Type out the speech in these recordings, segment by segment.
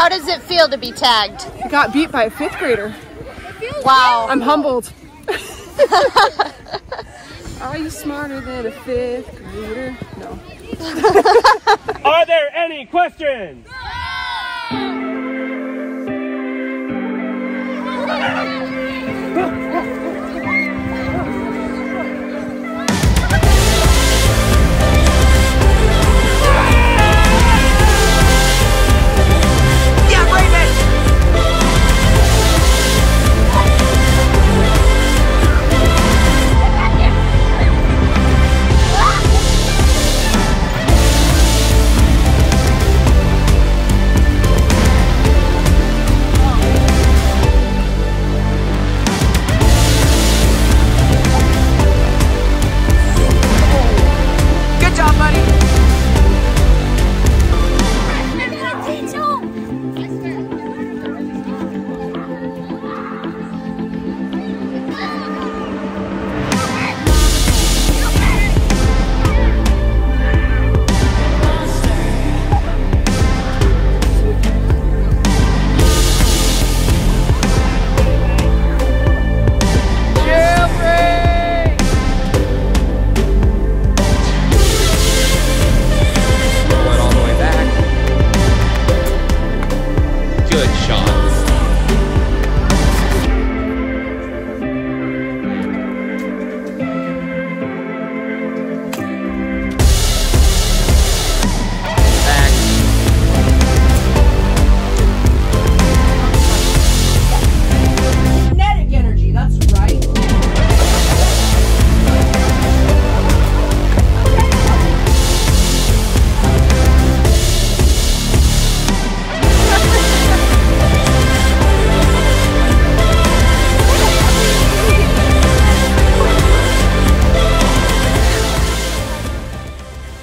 How does it feel to be tagged? I got beat by a 5th grader. Wow. I'm humbled. Are you smarter than a 5th grader? No. Are there any questions?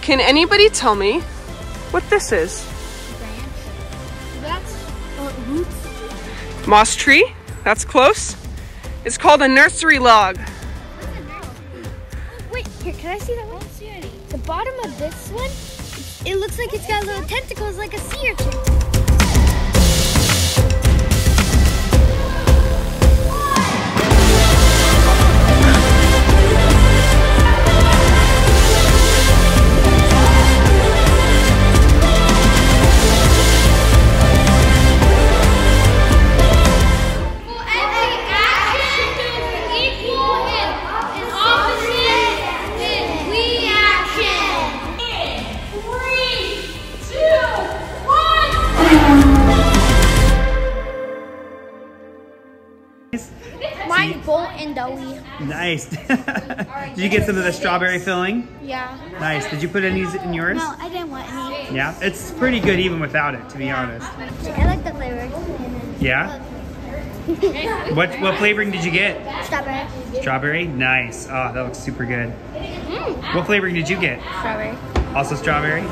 Can anybody tell me what this is? Branch. That's roots. Moss tree. That's close. It's called a nursery log. What's a nursery? Wait, here, can I see that one? The bottom of this one, it looks like it's got little tentacles like a sea urchin. Nice. Did you get some of the strawberry filling? Yeah. Nice. Did you put any in yours? No, I didn't want any. Yeah, it's pretty good even without it, to be honest. I like the flavor. Yeah? What flavoring did you get? Strawberry. Strawberry? Nice. Oh, that looks super good. Mm. What flavoring did you get? Strawberry. Also strawberry?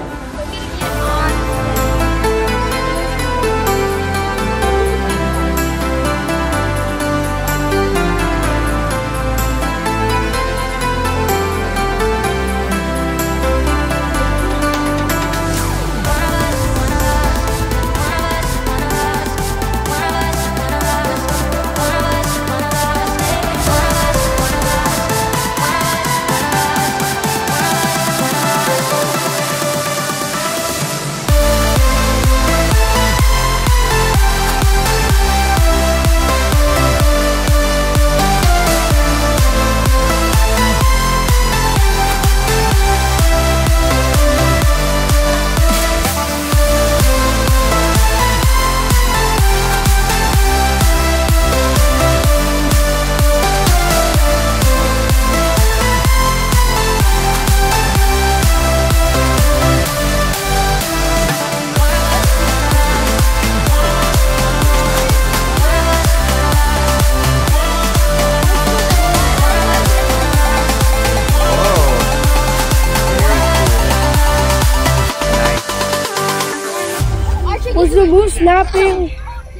Was the moose napping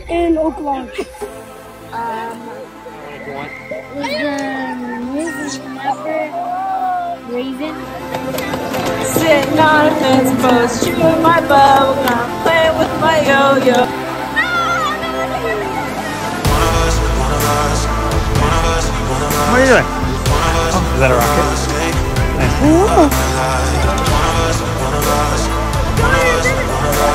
in Oak Lawn? Was the moose napper raven? Sitting on a fence post, chewing my bubblegum, playing with my yo-yo. What are you doing? Oh, is that a rocket? Nice. Ooh.